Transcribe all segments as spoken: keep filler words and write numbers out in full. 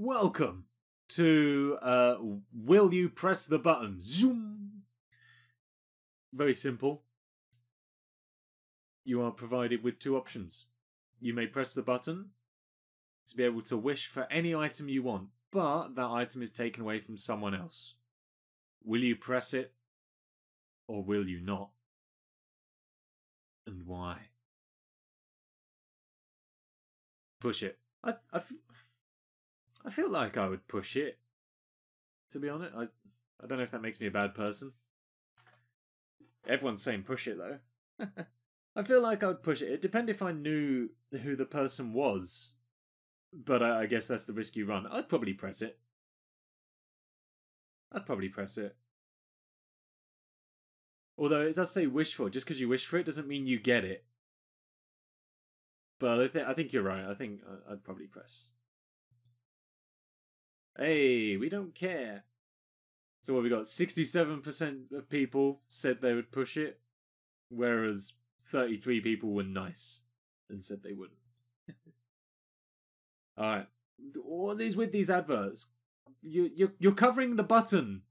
Welcome to uh, Will You Press the Button? Zoom! Very simple. You are provided with two options. You may press the button to be able to wish for any item you want, but that item is taken away from someone else. Will you press it, or will you not? And why? Push it. I, I, I feel like I would push it, to be honest. I, I don't know if that makes me a bad person. Everyone's saying push it, though. I feel like I would push it. It depends if I knew who the person was. But I, I guess that's the risk you run. I'd probably press it. I'd probably press it. Although it does say wish for. Just because you wish for it doesn't mean you get it. But I, th I think you're right. I think I'd probably press. Hey, we don't care. So what we got? sixty-seven percent of people said they would push it. Whereas thirty-three people were nice and said they wouldn't. Alright. What is with these adverts? You, you, you're covering the button.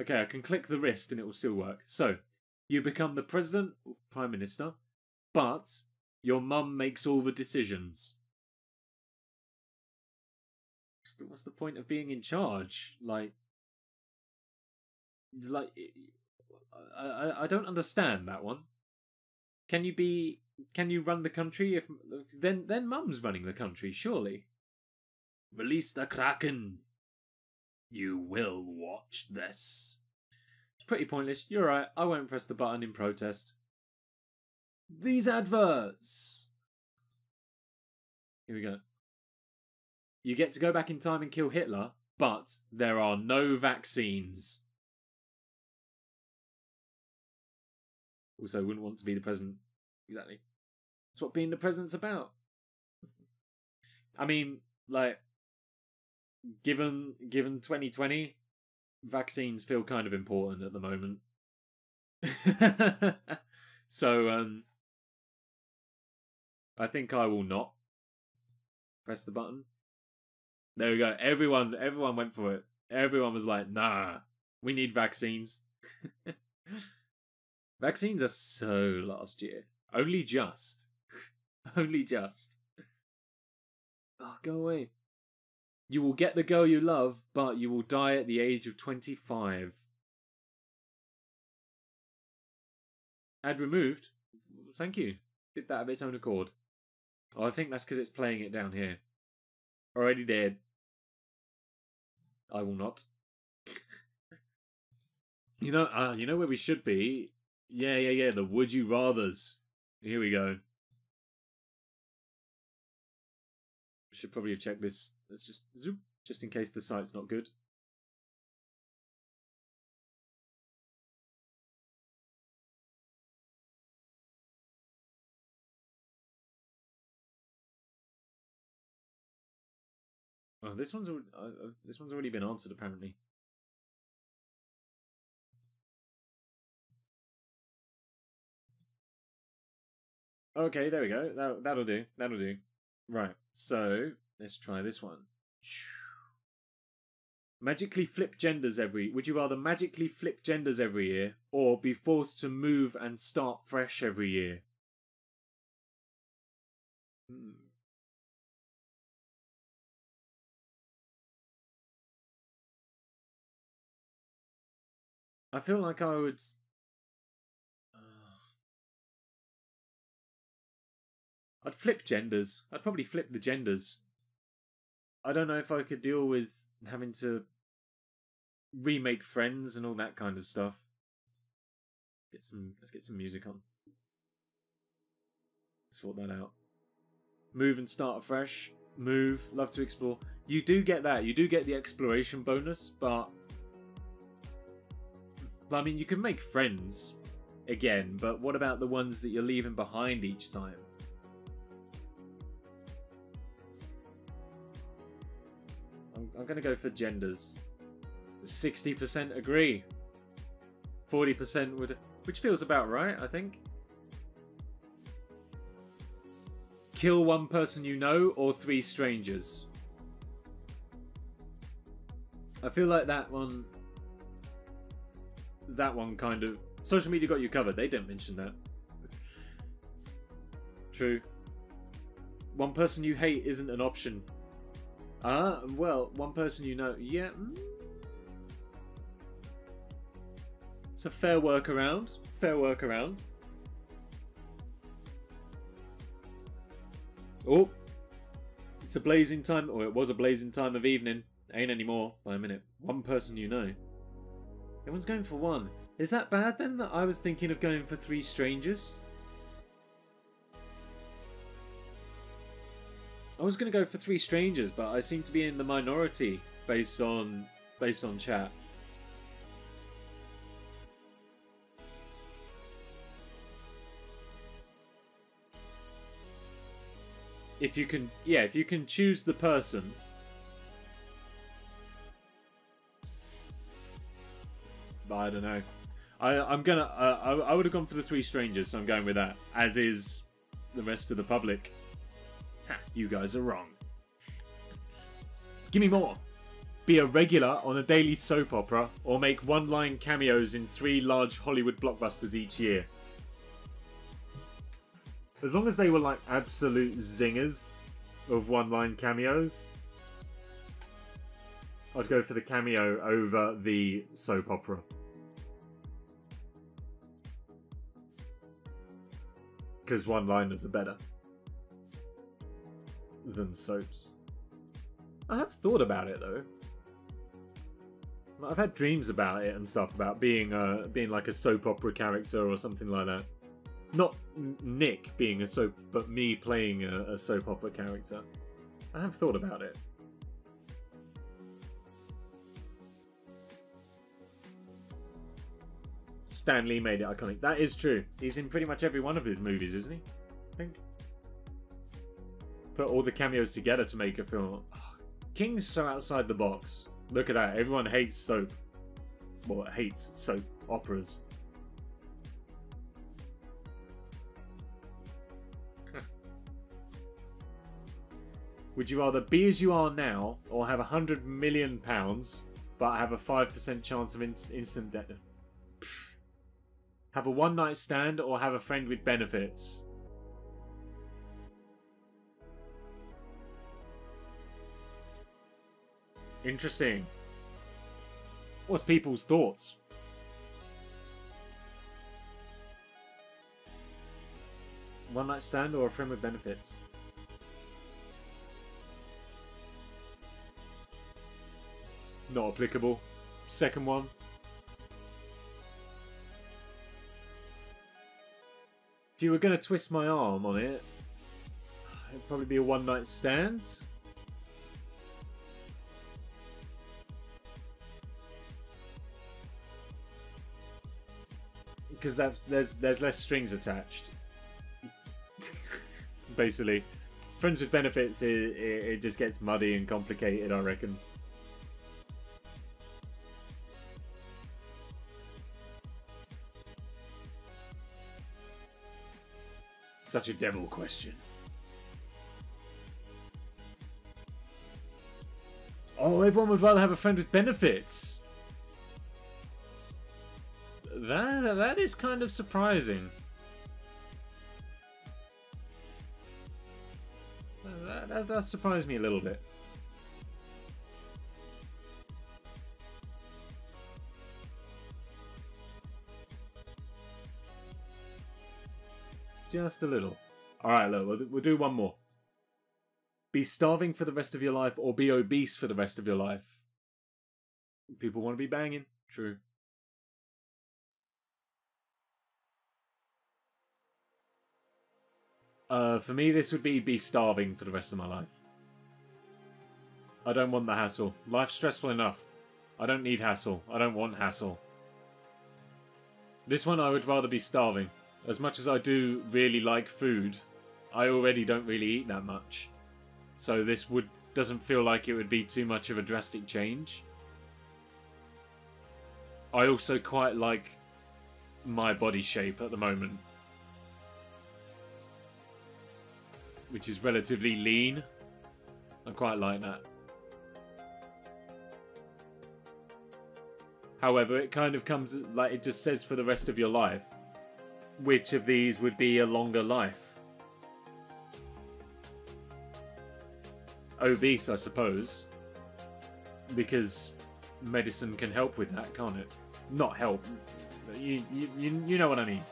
Okay, I can click the wrist and it will still work. So, you become the president, or prime minister, but your mum makes all the decisions. What's the point of being in charge? Like, like, I, I, I don't understand that one. Can you be? Can you run the country? If then, then mum's running the country, surely. Release the Kraken. You will watch this. It's pretty pointless. You're right. I won't press the button in protest. These adverts. Here we go. You get to go back in time and kill Hitler, but there are no vaccines. Also, wouldn't want to be the president. Exactly. That's what being the president's about. I mean, like, given given twenty twenty, vaccines feel kind of important at the moment. So, um, I think I will not press the button. There we go. Everyone, everyone went for it. Everyone was like, nah, we need vaccines. Vaccines are so last year. Only just. Only just. Oh, go away. You will get the girl you love, but you will die at the age of twenty-five. Ad removed. Thank you. Did that of its own accord. Oh, I think that's because it's playing it down here. Already dead. I will not. You know, uh, you know where we should be? Yeah, yeah, yeah, the would you rathers. Here we go. Should probably have checked this. Let's just zoom, just in case the site's not good. Oh, this one's uh, this one's already been answered apparently. Okay, there we go. That, that'll do. That'll do. Right, so let's try this one. Magically flip genders every... Would you rather magically flip genders every year or be forced to move and start fresh every year? Hmm. I feel like I would... I'd flip genders. I'd probably flip the genders. I don't know if I could deal with having to remake friends and all that kind of stuff. Get some. Let's get some music on. Sort that out. Move and start afresh. Move. Love to explore. You do get that. You do get the exploration bonus, but... I mean, you can make friends again, but what about the ones that you're leaving behind each time? I'm going to go for genders. sixty percent agree. forty percent would... Which feels about right, I think. Kill one person you know or three strangers. I feel like that one, that one kind of, social media got you covered. They didn't mention that. True. One person you hate isn't an option. Ah, well, one person you know. Yeah. It's a fair workaround. Fair workaround. Oh. It's a blazing time, or it was a blazing time of evening. Ain't anymore by a minute. One person you know. Everyone's going for one. Is that bad then that I was thinking of going for three strangers? I was going to go for three strangers, but I seem to be in the minority based on based on chat. If you can, yeah, if you can choose the person. I don't know. I, I'm gonna. Uh, I, I would have gone for the three strangers, so I'm going with that. As is the rest of the public. You guys are wrong. Give me more. Be a regular on a daily soap opera or make one-line cameos in three large Hollywood blockbusters each year. As long as they were like absolute zingers of one-line cameos, I'd go for the cameo over the soap opera. Because one-liners are better than soaps. I have thought about it though. I've had dreams about it and stuff, about being uh being like a soap opera character or something like that. Not Nick being a soap, but me playing a, a soap opera character. I have thought about it. Stan Lee made it iconic. That is true. He's in pretty much every one of his movies, isn't he? I think. Put all the cameos together to make a film. Oh, King's so outside the box. Look at that. Everyone hates soap. Well, hates soap operas. Would you rather be as you are now or have a hundred million pounds but have a five percent chance of in instant death? Have a one night stand or have a friend with benefits? Interesting. What's people's thoughts? One night stand or a friend with benefits? Not applicable. Second one. If you were going to twist my arm on it, it'd probably be a one night stand. Because that's, there's there's less strings attached. Basically, friends with benefits, it, it, it just gets muddy and complicated, I reckon. Such a devil question. Oh, everyone would rather have a friend with benefits. That, that is kind of surprising. That, that, that surprised me a little bit. Just a little. Alright, look, we'll, we'll do one more. Be starving for the rest of your life or be obese for the rest of your life. People want to be banging. True. Uh, for me, this would be be starving for the rest of my life. I don't want the hassle. Life's stressful enough. I don't need hassle. I don't want hassle. This one, I would rather be starving. As much as I do really like food, I already don't really eat that much. So this would doesn't feel like it would be too much of a drastic change. I also quite like my body shape at the moment, which is relatively lean. I quite like that. However, it kind of comes, like, it just says for the rest of your life. Which of these would be a longer life? Obese, I suppose. Because medicine can help with that, can't it? Not help. You, you, you, you know what I mean.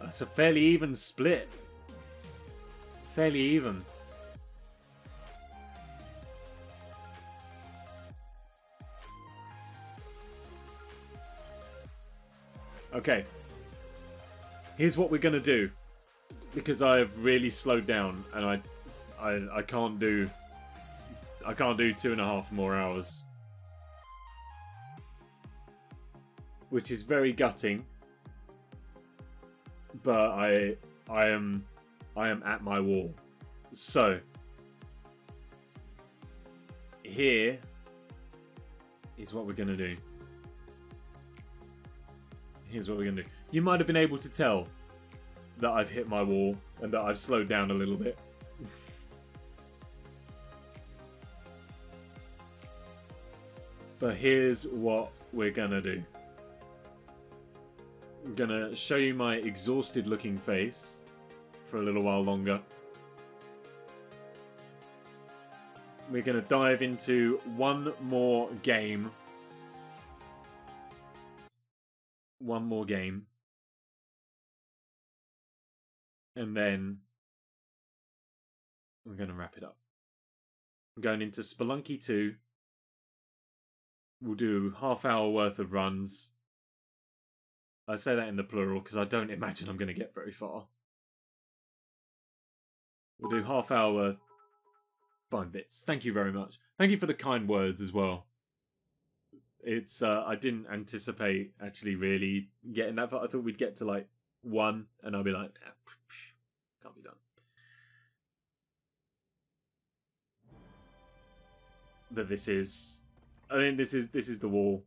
That's a fairly even split. Fairly even. Okay. Here's what we're going to do. Because I've really slowed down and I, I, I can't do, I can't do two and a half more hours. Which is very gutting. But I, I am... I am at my wall. So, here is what we're going to do. Here's what we're going to do. You might have been able to tell that I've hit my wall and that I've slowed down a little bit. But here's what we're going to do. I'm going to show you my exhausted looking face for a little while longer. We're going to dive into one more game. One more game. And then we're going to wrap it up. I'm going into Spelunky two. We'll do half hour worth of runs. I say that in the plural because I don't imagine I'm going to get very far. We'll do half hour worth. Fine bits. Thank you very much. Thank you for the kind words as well. It's uh, I didn't anticipate actually really getting that far. I thought we'd get to like one and I'll be like, ah, can't be done. But this is, I mean, this is this is the wall.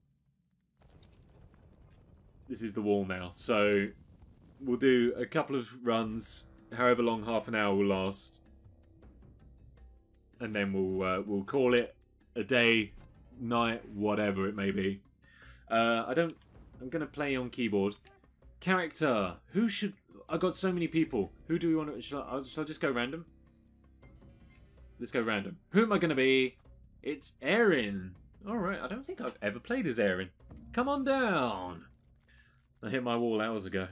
This is the wall now. So we'll do a couple of runs. However long half an hour will last, and then we'll uh, we'll call it a day, night, whatever it may be. Uh, I don't. I'm gonna play on keyboard. Character. Who should? I got so many people. Who do we want to? Shall I, shall I just go random? Let's go random. Who am I gonna be? It's Erin. All right. I don't think I've ever played as Erin. Come on down. I hit my wall hours ago.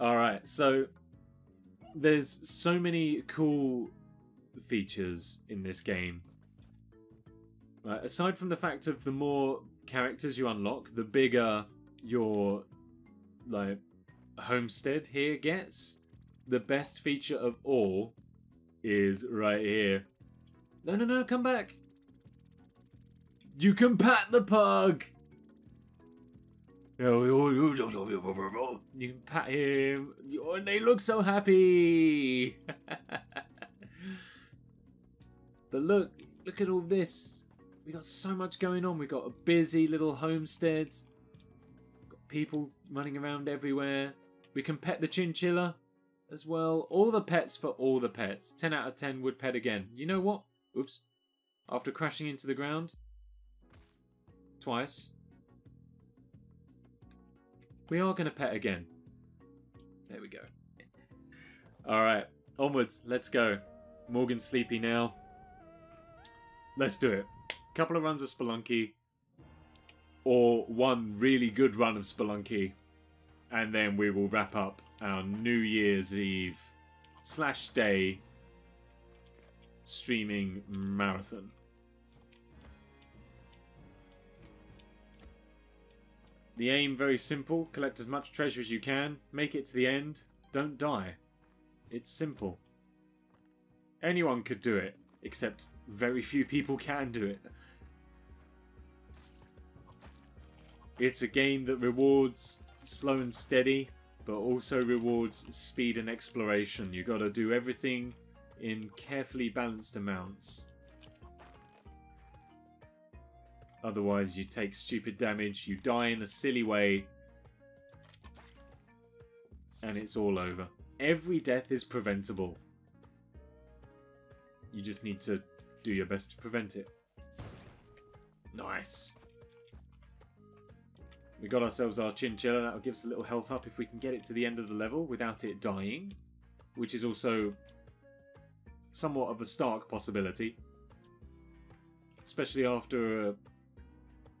Alright, so there's so many cool features in this game. Uh, aside from the fact of the more characters you unlock, the bigger your like homestead here gets, the best feature of all is right here. No, no, no, come back! You can pat the pug! You can pat him, and they look so happy. But look, look at all this. We got so much going on. We got a busy little homestead. We've got people running around everywhere. We can pet the chinchilla as well. All the pets for all the pets. Ten out of ten would pet again. You know what? Oops. After crashing into the ground twice. We are going to pet again. There we go. Alright, onwards. Let's go. Morgan's sleepy now. Let's do it. Couple of runs of Spelunky. Or one really good run of Spelunky. And then we will wrap up our New Year's Eve slash day streaming marathon. The aim, very simple. Collect as much treasure as you can. Make it to the end. Don't die. It's simple. Anyone could do it, except very few people can do it. It's a game that rewards slow and steady, but also rewards speed and exploration. You got to do everything in carefully balanced amounts. Otherwise, you take stupid damage, you die in a silly way, and it's all over. every death is preventable. You just need to do your best to prevent it. Nice. We got ourselves our chinchilla. That'll give us a little health up if we can get it to the end of the level without it dying, which is also somewhat of a stark possibility, especially after a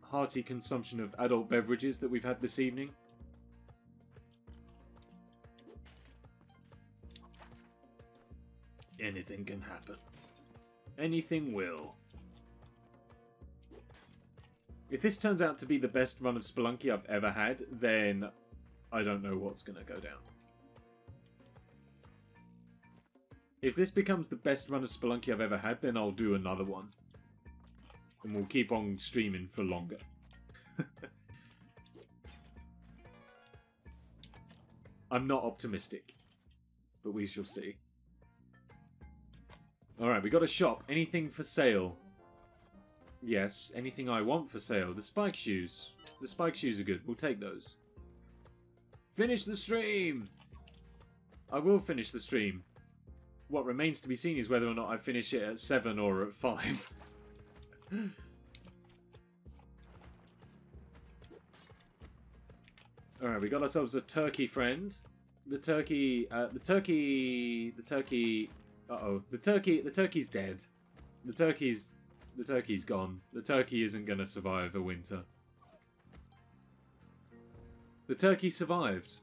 hearty consumption of adult beverages that we've had this evening. Anything can happen. Anything will. If this turns out to be the best run of Spelunky I've ever had, then I don't know what's going to go down. If this becomes the best run of Spelunky I've ever had, then I'll do another one. And we'll keep on streaming for longer. I'm not optimistic, but we shall see. Alright, we got a shop. Anything for sale? Yes, anything I want for sale. The spike shoes. The spike shoes are good. We'll take those. Finish the stream! I will finish the stream. What remains to be seen is whether or not I finish it at seven or at five. Alright, we got ourselves a turkey friend. The turkey... Uh, the turkey... The turkey... Uh-oh. The turkey... The turkey's dead. The turkey's... The turkey's gone. The turkey isn't going to survive the winter. The turkey survived.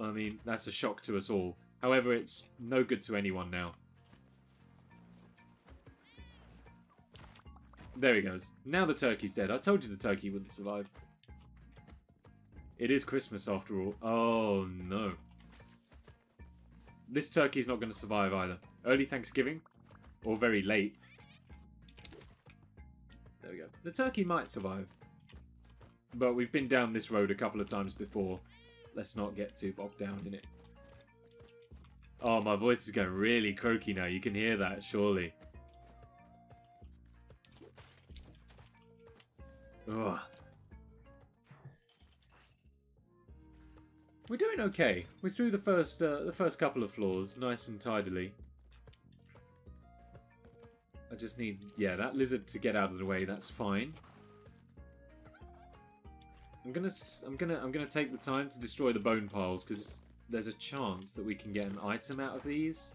I mean, that's a shock to us all. However, it's no good to anyone now. There he goes. Now the turkey's dead. I told you the turkey wouldn't survive. It is Christmas after all. Oh, no. This turkey's not going to survive either. Early Thanksgiving, or very late. There we go. The turkey might survive. But we've been down this road a couple of times before. Let's not get too bogged down in it. Oh, my voice is going really croaky now. You can hear that, surely. Ugh. We're doing okay. We're through the first, uh, the first couple of floors, nice and tidily. I just need, yeah, that lizard to get out of the way. That's fine. I'm gonna, I'm gonna, I'm gonna take the time to destroy the bone piles because there's a chance that we can get an item out of these,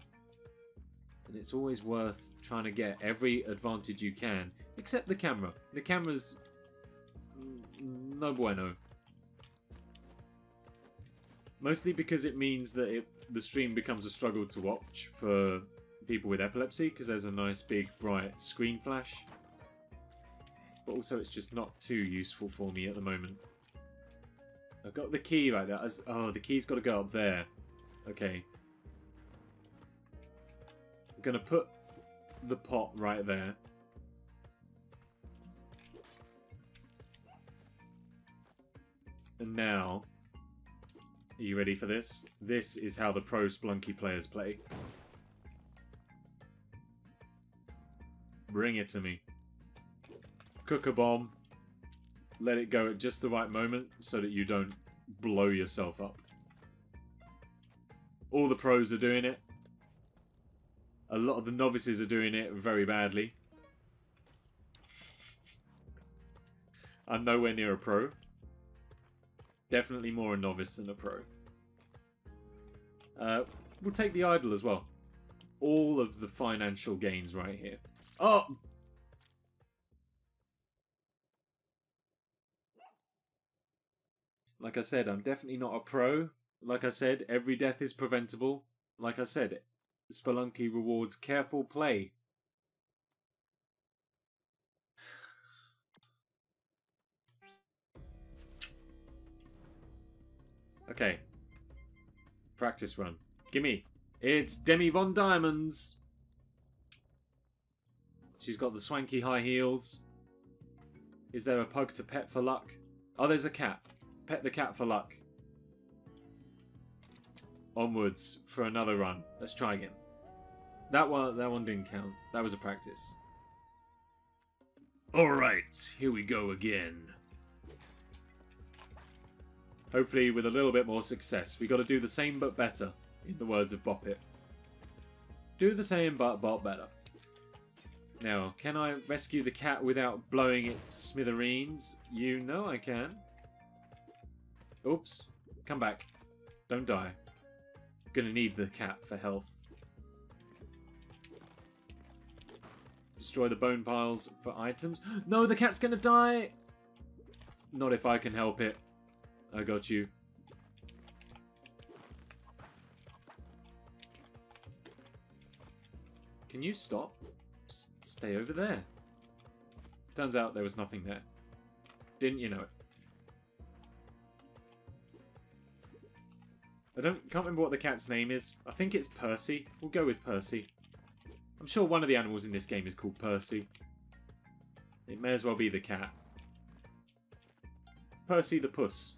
and it's always worth trying to get every advantage you can, except the camera. The camera's no bueno. Mostly because it means that it, the stream becomes a struggle to watch for people with epilepsy because there's a nice big bright screen flash, but also it's just not too useful for me at the moment. I've got the key like that. As, oh, the key's got to go up there. Okay. I'm going to put the pot right there. And now, are you ready for this? This is how the pro Spelunky players play. Bring it to me. Cook a bomb. Let it go at just the right moment so that you don't blow yourself up. All the pros are doing it. A lot of the novices are doing it very badly. I'm nowhere near a pro. Definitely more a novice than a pro. Uh, we'll take the idol as well. All of the financial gains right here. Oh! Like I said, I'm definitely not a pro. Like I said, every death is preventable. Like I said, Spelunky rewards careful play. Okay. Practice run. Gimme. It's Demi Von Diamonds! She's got the swanky high heels. Is there a pug to pet for luck? Oh, there's a cat. Pet the cat for luck. Onwards for another run. Let's try again. That one, that one didn't count. That was a practice. Alright, here we go again. Hopefully with a little bit more success. We got to do the same but better, in the words of Bop It. Do the same but Bop better. Now, can I rescue the cat without blowing it to smithereens? You know I can. Oops. Come back. Don't die. Gonna need the cat for health. Destroy the bone piles for items. No, the cat's gonna die! Not if I can help it. I got you. Can you stop? Just stay over there. Turns out there was nothing there. Didn't you know it? I don't can't remember what the cat's name is. I think it's Percy. We'll go with Percy. I'm sure one of the animals in this game is called Percy. It may as well be the cat. Percy the Puss.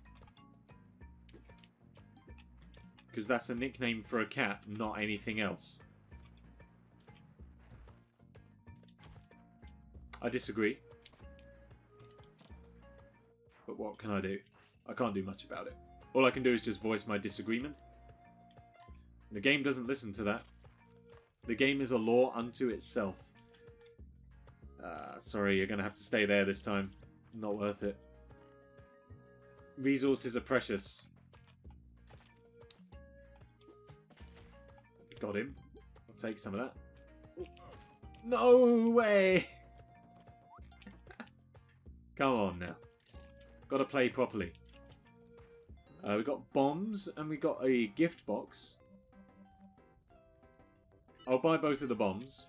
Because that's a nickname for a cat, not anything else. I disagree. But what can I do? I can't do much about it. All I can do is just voice my disagreement. The game doesn't listen to that. The game is a law unto itself. Uh, sorry, you're going to have to stay there this time. Not worth it. Resources are precious. Got him. I'll take some of that. No way! Come on now. Gotta play properly. Uh, we got bombs and we got a gift box. I'll buy both of the bombs.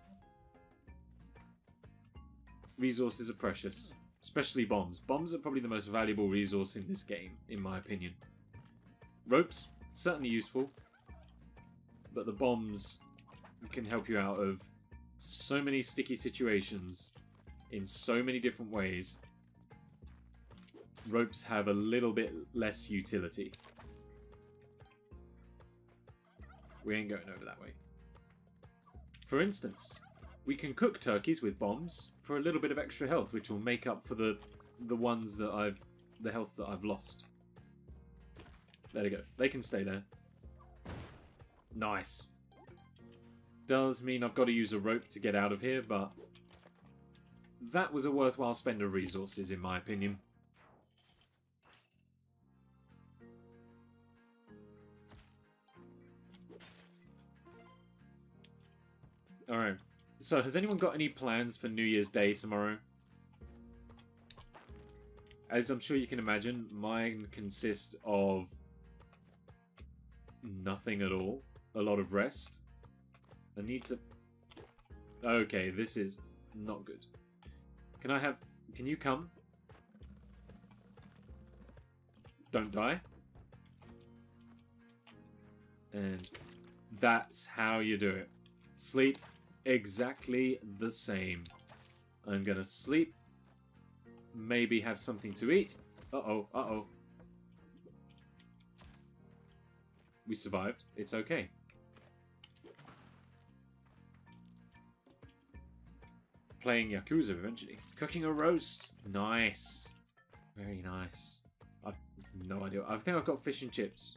Resources are precious. Especially bombs. Bombs are probably the most valuable resource in this game, in my opinion. Ropes, certainly useful. But the bombs can help you out of so many sticky situations in so many different ways. Ropes have a little bit less utility. We ain't going over that way. For instance, we can cook turkeys with bombs for a little bit of extra health, which will make up for the the ones that I've the health that I've lost. There we go. They can stay there. Nice. Does mean I've got to use a rope to get out of here, but that was a worthwhile spend of resources, in my opinion. Alright, so has anyone got any plans for New Year's Day tomorrow? As I'm sure you can imagine, mine consists of nothing at all. A lot of rest. I need to... Okay, this is not good. Can I have... Can you come? Don't die. And that's how you do it. Sleep. Exactly the same. I'm gonna sleep. Maybe have something to eat. Uh-oh, uh-oh. We survived. It's okay. Playing Yakuza eventually. Cooking a roast. Nice. Very nice. I've no idea. I think I've got fish and chips.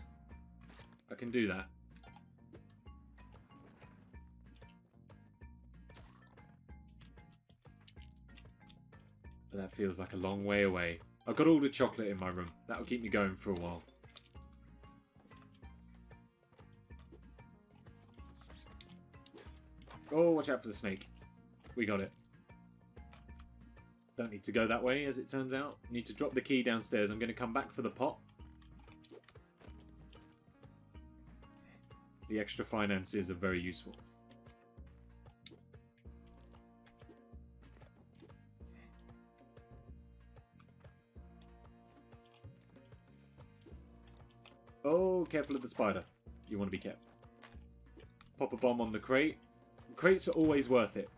I can do that. But that feels like a long way away. I've got all the chocolate in my room. That'll keep me going for a while. Oh, watch out for the snake. We got it. Don't need to go that way, as it turns out. Need to drop the key downstairs. I'm going to come back for the pot. The extra finances are very useful. Oh, careful of the spider. You want to be careful. Pop a bomb on the crate. Crates are always worth it.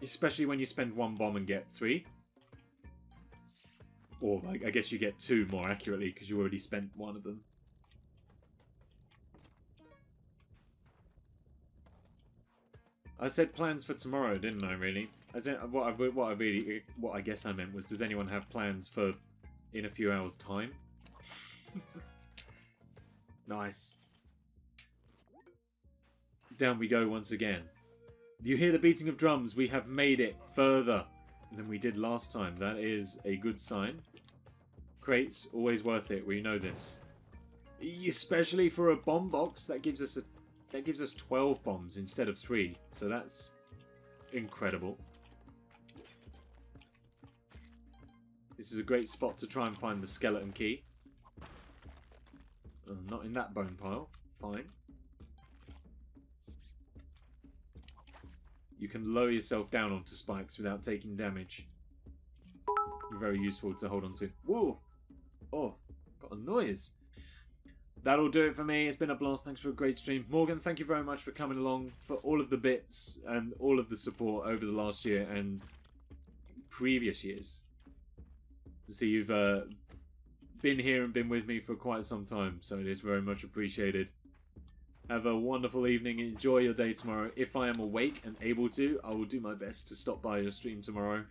Especially when you spend one bomb and get three. Or, like, I guess you get two more accurately because you already spent one of them. I said plans for tomorrow, didn't I, really? As in, what, I, what, I really, what I guess I meant was, does anyone have plans for in a few hours' time? Nice. Down we go once again. You hear the beating of drums. We have made it further than we did last time. That is a good sign. Crates, always worth it. We know this. Especially for a bomb box. That gives us a, that gives us twelve bombs instead of three. So that's incredible. This is a great spot to try and find the skeleton key. Oh, not in that bone pile. Fine. You can lower yourself down onto spikes without taking damage. You're very useful to hold on to. Whoa! Oh, got a noise. That'll do it for me. It's been a blast. Thanks for a great stream. Morgan, thank you very much for coming along, for all of the bits and all of the support over the last year and previous years. So you've uh, been here and been with me for quite some time, so it is very much appreciated. Have a wonderful evening. Enjoy your day tomorrow. If I am awake and able to, I will do my best to stop by your stream tomorrow.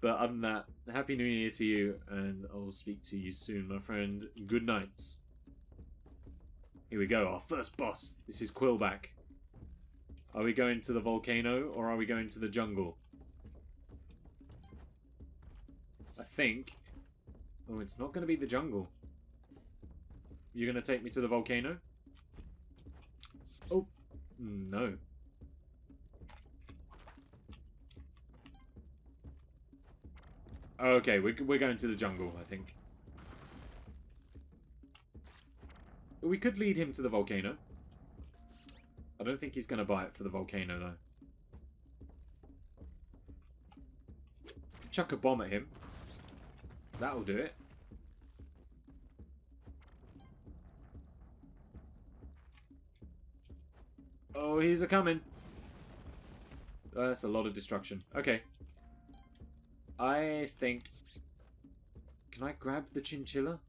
But other than that, Happy New Year to you, and I'll speak to you soon, my friend. Good night. Here we go, our first boss. This is Quillback. Are we going to the volcano, or are we going to the jungle? I think... Oh, it's not going to be the jungle. You're going to take me to the volcano? Oh, no. Okay, we're, we're going to the jungle, I think. We could lead him to the volcano. I don't think he's going to buy it for the volcano, though. Chuck a bomb at him. That'll do it. Oh, he's a-coming. Oh, that's a lot of destruction. Okay. I think... Can I grab the chinchilla?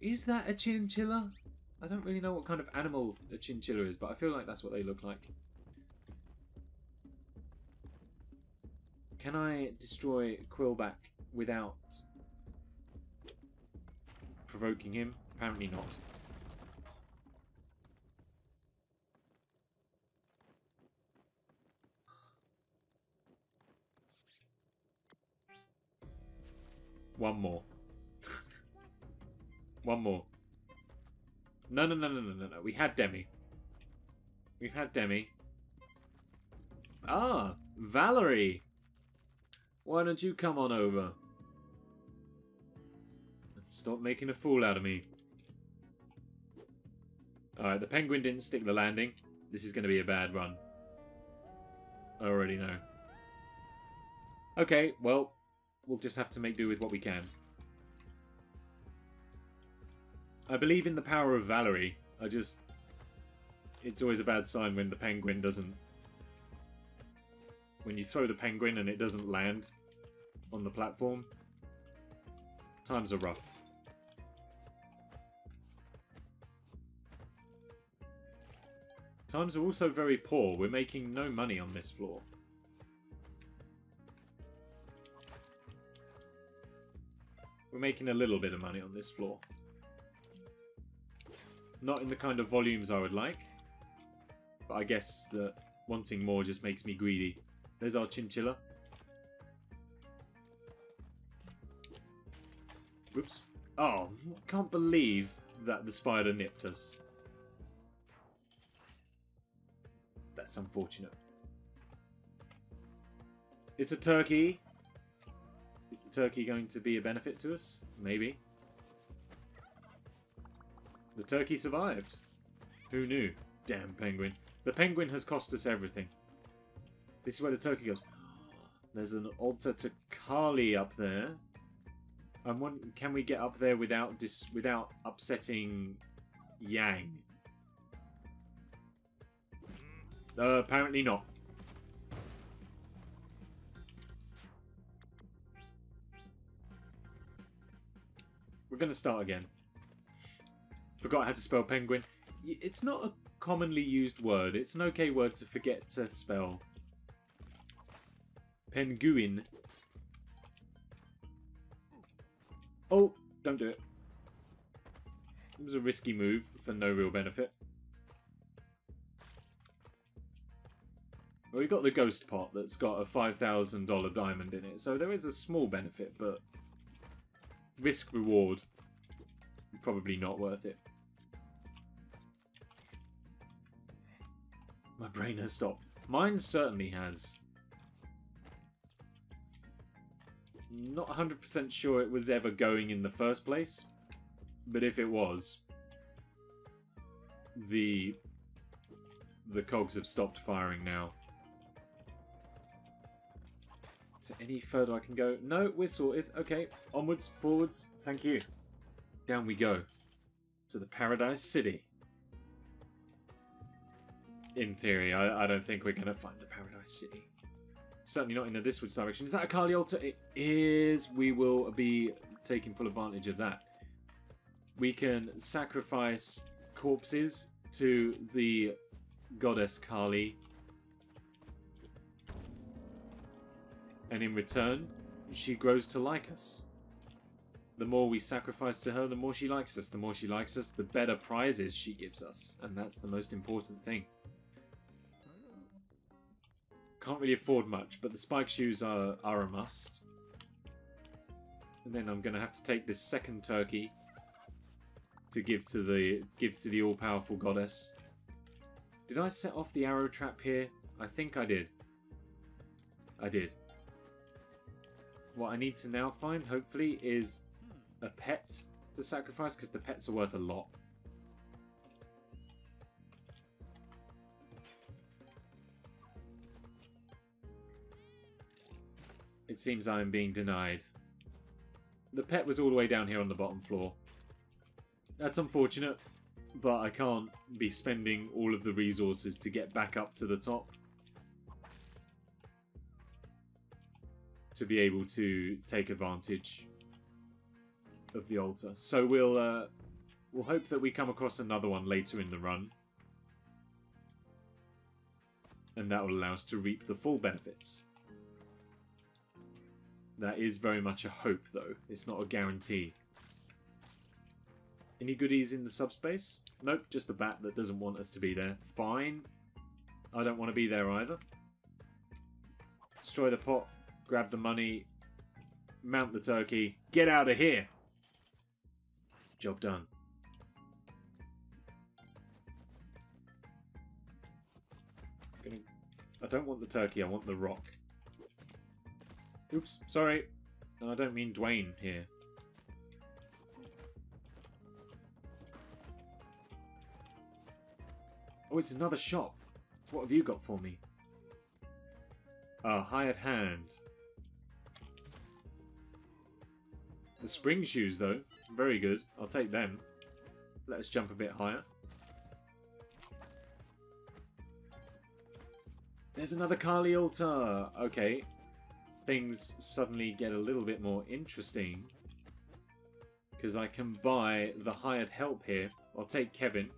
Is that a chinchilla? I don't really know what kind of animal a chinchilla is, but I feel like that's what they look like. Can I destroy Quillback without provoking him? Apparently not. One more. One more. No, no, no, no, no, no, no. We had Demi. We've had Demi. Ah, Valerie. Why don't you come on over? Stop making a fool out of me. Alright, the penguin didn't stick the landing. This is going to be a bad run. I already know. Okay, well... We'll just have to make do with what we can. I believe in the power of Valerie. I just... It's always a bad sign when the penguin doesn't... When you throw the penguin and it doesn't land on the platform. Times are rough. Times are also very poor. We're making no money on this floor. We're making a little bit of money on this floor. Not in the kind of volumes I would like. But I guess that wanting more just makes me greedy. There's our chinchilla. Whoops. Oh, I can't believe that the spider nipped us. That's unfortunate. It's a turkey. Is the turkey going to be a benefit to us? Maybe. The turkey survived. Who knew? Damn penguin. The penguin has cost us everything. This is where the turkey goes. There's an altar to Kali up there. I'm wondering, can we get up there without dis without upsetting Yang? Uh, apparently not. We're going to start again. Forgot how to spell penguin. It's not a commonly used word. It's an okay word to forget to spell. Penguin. Oh, don't do it. It was a risky move for no real benefit. Well, we got the ghost pot that's got a five thousand dollar diamond in it, so there is a small benefit, but risk reward, probably not worth it. My brain has stopped. Mine certainly has. Not one hundred percent sure it was ever going in the first place, but if it was, the the cogs have stopped firing now. So any further I can go? No, we're sorted. Okay, onwards, forwards. Thank you. Down we go to the Paradise City. In theory, I, I don't think we're gonna find the Paradise City. Certainly not in a this woods direction. Is that a Kali altar? It is. We will be taking full advantage of that. We can sacrifice corpses to the goddess Kali. And in return, she grows to like us. The more we sacrifice to her, the more she likes us. The more she likes us, the better prizes she gives us. And that's the most important thing. Can't really afford much, but the spike shoes are, are a must. And then I'm going to have to take this second turkey to give to the give to the all-powerful goddess. Did I set off the arrow trap here? I think I did. I did. What I need to now find, hopefully, is a pet to sacrifice, because the pets are worth a lot. It seems I am being denied. The pet was all the way down here on the bottom floor. That's unfortunate, but I can't be spending all of the resources to get back up to the top to be able to take advantage of the altar. So we'll uh, we'll hope that we come across another one later in the run, and that will allow us to reap the full benefits. That is very much a hope, though. It's not a guarantee. Any goodies in the subspace? Nope, just a bat that doesn't want us to be there. Fine. I don't want to be there either. Destroy the pot, grab the money, mount the turkey, get out of here! Job done. I'm gonna... I don't want the turkey, I want the rock. Oops, sorry. No, I don't mean Dwayne here. Oh, it's another shop. What have you got for me? Ah, hired hand. The spring shoes, though. Very good. I'll take them. Let us jump a bit higher. There's another Kali altar. Okay. Things suddenly get a little bit more interesting because I can buy the hired help here. I'll take Kevin.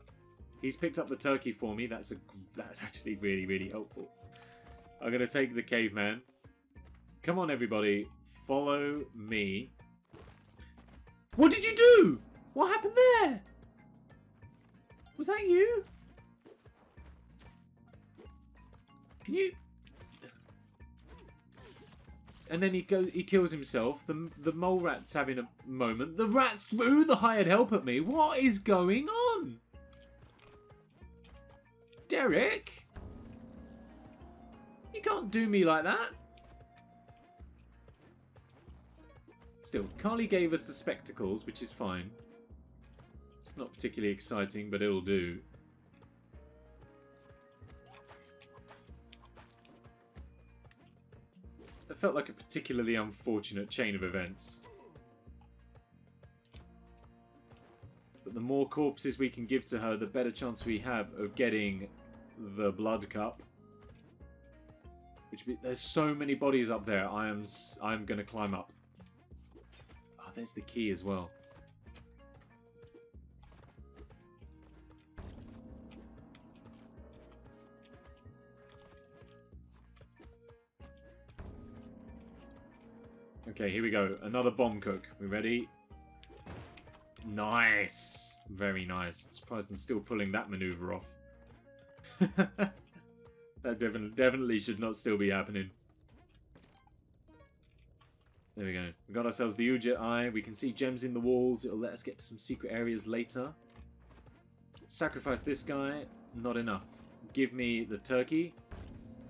He's picked up the turkey for me. That's a that's actually really, really helpful. I'm going to take the caveman. Come on, everybody. Follow me. What did you do? What happened there? Was that you? Can you... And then he goes, he kills himself. The the mole rat's having a moment. The rat threw the hired help at me. What is going on, Derek? You can't do me like that. Still, Kali gave us the spectacles, which is fine. It's not particularly exciting, but it'll do. Felt like a particularly unfortunate chain of events. But the more corpses we can give to her, the better chance we have of getting the blood cup. Which be, there's so many bodies up there. I am I'm gonna climb up. Oh, there's the key as well. Okay, here we go. Another bomb cook. We ready? Nice. Very nice. I'm surprised I'm still pulling that maneuver off. That definitely, definitely should not still be happening. There we go. We got ourselves the Uja Eye. We can see gems in the walls. It'll let us get to some secret areas later. Sacrifice this guy. Not enough. Give me the turkey.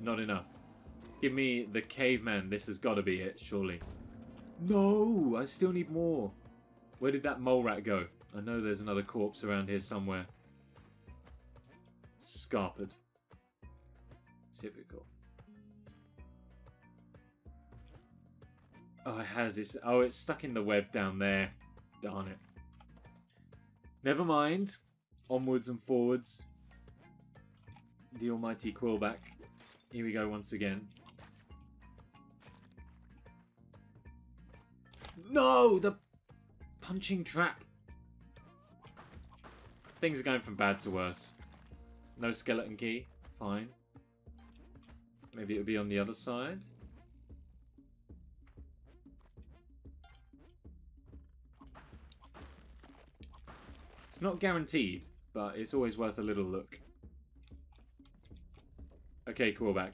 Not enough. Give me the caveman. This has got to be it, surely. No! I still need more. Where did that mole rat go? I know there's another corpse around here somewhere. Scarpered. Typical. Oh, it has its... Oh, it's stuck in the web down there. Darn it. Never mind. Onwards and forwards. The almighty Quillback. Here we go once again. No! The punching trap. Things are going from bad to worse. No skeleton key. Fine. Maybe it'll be on the other side. It's not guaranteed, but it's always worth a little look. Okay, Quillback.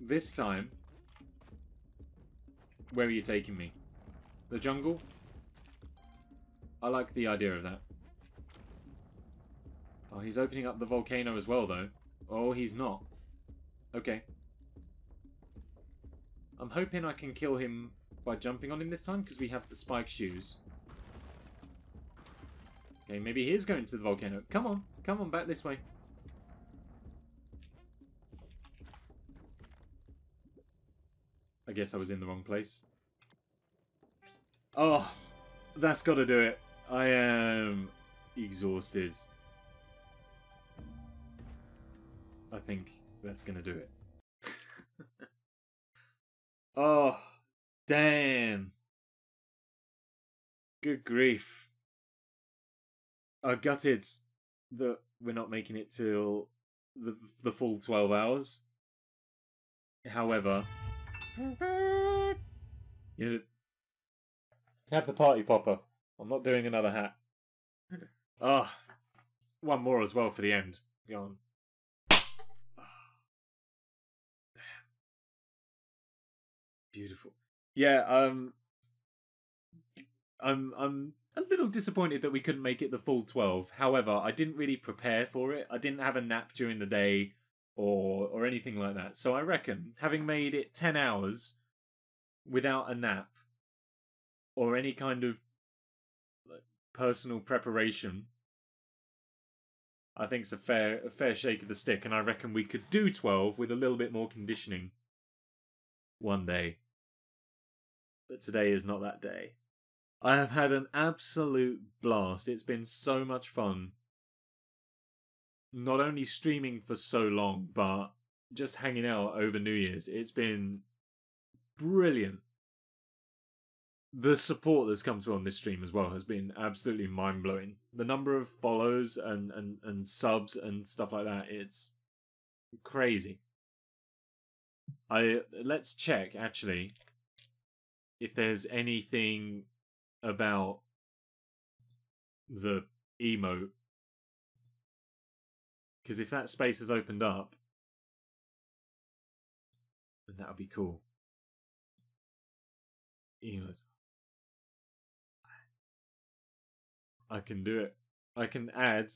This time, where are you taking me? The jungle? I like the idea of that. Oh, he's opening up the volcano as well, though. Oh, he's not. Okay. I'm hoping I can kill him by jumping on him this time, because we have the spike shoes. Okay, maybe he is going to the volcano. Come on, come on, back this way. I guess I was in the wrong place. Oh, that's got to do it. I am exhausted. I think that's going to do it. Oh, damn. Good grief. I'm gutted that we're not making it till the the full twelve hours. However, you have the party popper. I'm not doing another hat. Ah, oh, one more as well for the end. Go on. Oh, damn. Beautiful. Yeah. Um. I'm. I'm. A little disappointed that we couldn't make it the full twelve. However, I didn't really prepare for it. I didn't have a nap during the day or or anything like that. So I reckon having made it ten hours without a nap or any kind of like, personal preparation, I think it's a fair a fair shake of the stick, and I reckon we could do twelve with a little bit more conditioning one day. But today is not that day. I have had an absolute blast. It's been so much fun. Not only streaming for so long, but just hanging out over New Year's. It's been brilliant. The support that's come through on this stream as well has been absolutely mind-blowing. The number of follows and, and, and subs and stuff like that, it's crazy. I let's check, actually, if there's anything... about the emote, because if that space has opened up, then that would be cool. Emote. I can do it. I can add.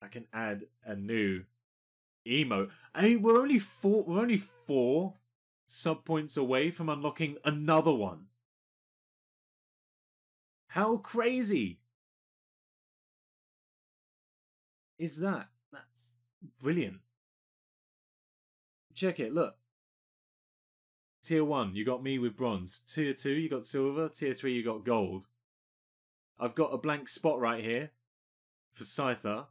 I can add a new emote. Hey, we're only four. We're only four sub points away from unlocking another one. How crazy is that? That's brilliant. Check it, look. Tier one, you got me with bronze. Tier two, you got silver. Tier three, you got gold. I've got a blank spot right here for Scyther.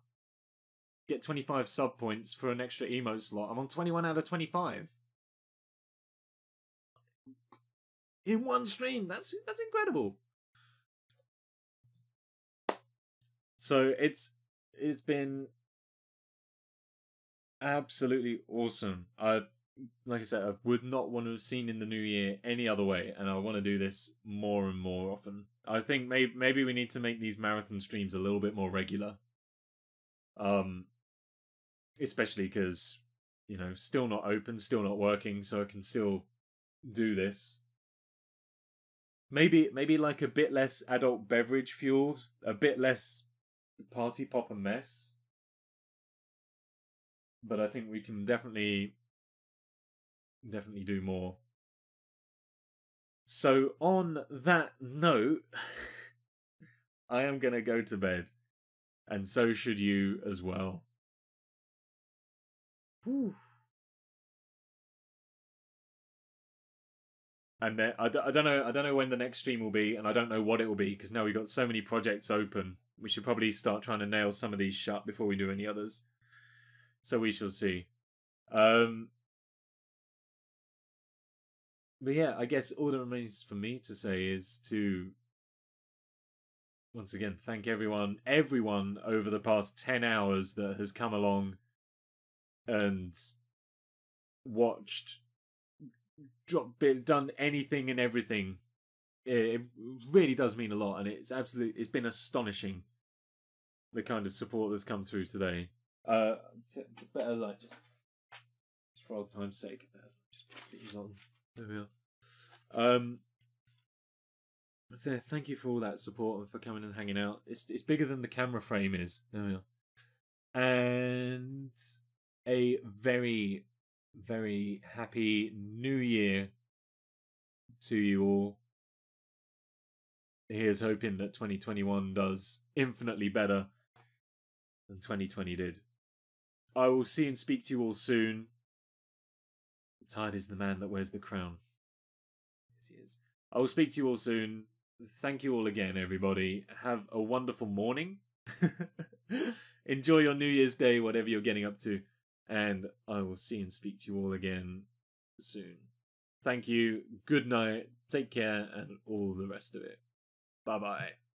Get twenty-five sub points for an extra emote slot. I'm on twenty-one out of twenty-five. In one stream, that's that's incredible. So it's it's been absolutely awesome. I like I said, I would not want to have seen in the new year any other way, and I want to do this more and more often. I think maybe maybe we need to make these marathon streams a little bit more regular. Um, especially because, you know, still not open, still not working, so I can still do this. Maybe maybe like a bit less adult beverage fueled, a bit less party popper mess. But I think we can definitely definitely do more. So on that note, I am going to go to bed. And so should you as well. Whew. And then, I, d I don't know I don't know when the next stream will be, and I don't know what it will be, because now we've got so many projects open. We should probably start trying to nail some of these shut before we do any others. So we shall see. Um, but yeah, I guess all that remains for me to say is to, once again, thank everyone, everyone over the past ten hours that has come along and watched, drop bit, done anything and everything. It really does mean a lot, and it's absolutely, it's been astonishing the kind of support that's come through today. Uh, better like just, just for old time's sake, just put these on. There we are. Um, so thank you for all that support and for coming and hanging out. It's it's bigger than the camera frame is. There we are. And a very, very happy new year to you all. Here's hoping that twenty twenty-one does infinitely better than twenty twenty did. I will see and speak to you all soon. Tired is the man that wears the crown. Yes, he is. I will speak to you all soon. Thank you all again, everybody. Have a wonderful morning. Enjoy your New Year's Day, whatever you're getting up to. And I will see and speak to you all again soon. Thank you. Good night. Take care and all the rest of it. Bye-bye.